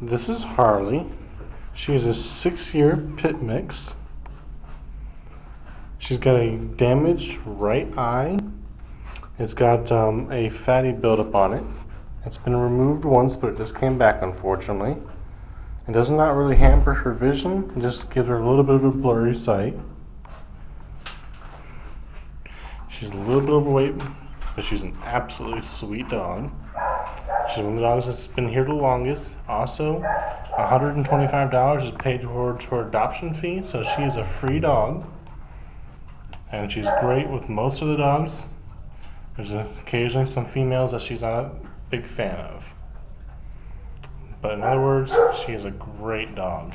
This is Harley. She's a 6-year pit mix. She's got a damaged right eye. It's got a fatty buildup on it. It's been removed once, but it just came back, unfortunately. It does not really hamper her vision. It just gives her a little bit of a blurry sight. She's a little bit overweight, but she's an absolutely sweet dog. She's one of the dogs that's been here the longest. Also, $125 is paid towards her adoption fee, so she is a free dog. And she's great with most of the dogs. There's occasionally some females that she's not a big fan of. But in other words, she is a great dog.